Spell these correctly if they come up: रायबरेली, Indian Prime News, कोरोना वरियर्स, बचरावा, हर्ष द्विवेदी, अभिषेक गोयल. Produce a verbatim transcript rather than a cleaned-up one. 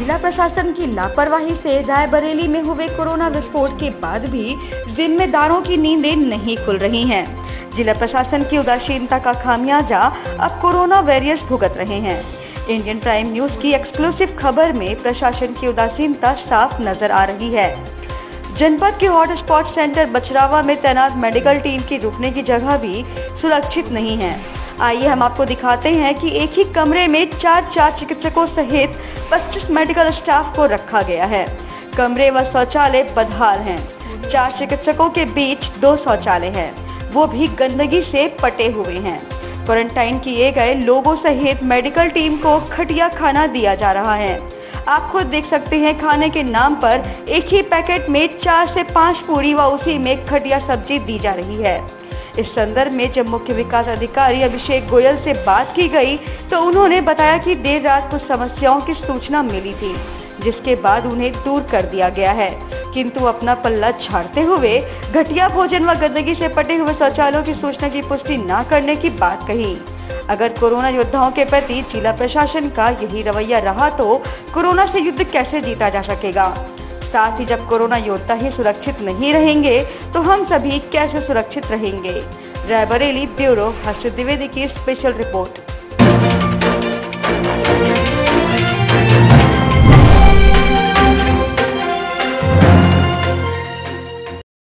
जिला प्रशासन की लापरवाही से रायबरेली में हुए कोरोना विस्फोट के बाद भी जिम्मेदारों की नींदें नहीं खुल रही हैं। जिला प्रशासन की उदासीनता का खामियाजा अब कोरोना वॉरियर्स भुगत रहे हैं। इंडियन प्राइम न्यूज की एक्सक्लूसिव खबर में प्रशासन की उदासीनता साफ नजर आ रही है। जनपद के हॉटस्पॉट सेंटर बचरावा में तैनात मेडिकल टीम की रुकने की जगह भी सुरक्षित नहीं है। आइए हम आपको दिखाते हैं कि एक ही कमरे में चार चार चिकित्सकों सहित पच्चीस मेडिकल स्टाफ को रखा गया है। कमरे व शौचालय बदहाल हैं। चार चिकित्सकों के बीच दो शौचालय हैं, वो भी गंदगी से पटे हुए हैं। क्वारंटाइन किए गए लोगों सहित मेडिकल टीम को खटिया खाना दिया जा रहा है। आप खुद देख सकते हैं, खाने के नाम पर एक ही पैकेट में चार से पाँच पूरी व उसी में खटिया सब्जी दी जा रही है। इस संदर्भ में जब मुख्य विकास अधिकारी अभिषेक गोयल से बात की गई तो उन्होंने बताया कि देर रात कुछ समस्याओं की सूचना मिली थी, जिसके बाद उन्हें दूर कर दिया गया है, किंतु अपना पल्ला झाड़ते हुए घटिया भोजन व गंदगी से पटे हुए शौचालयों की सूचना की पुष्टि न करने की बात कही। अगर कोरोना योद्धाओं के प्रति जिला प्रशासन का यही रवैया रहा तो कोरोना से युद्ध कैसे जीता जा सकेगा। साथ ही जब कोरोना योद्धा ही सुरक्षित नहीं रहेंगे तो हम सभी कैसे सुरक्षित रहेंगे। रायबरेली ब्यूरो हर्ष द्विवेदी की स्पेशल रिपोर्ट।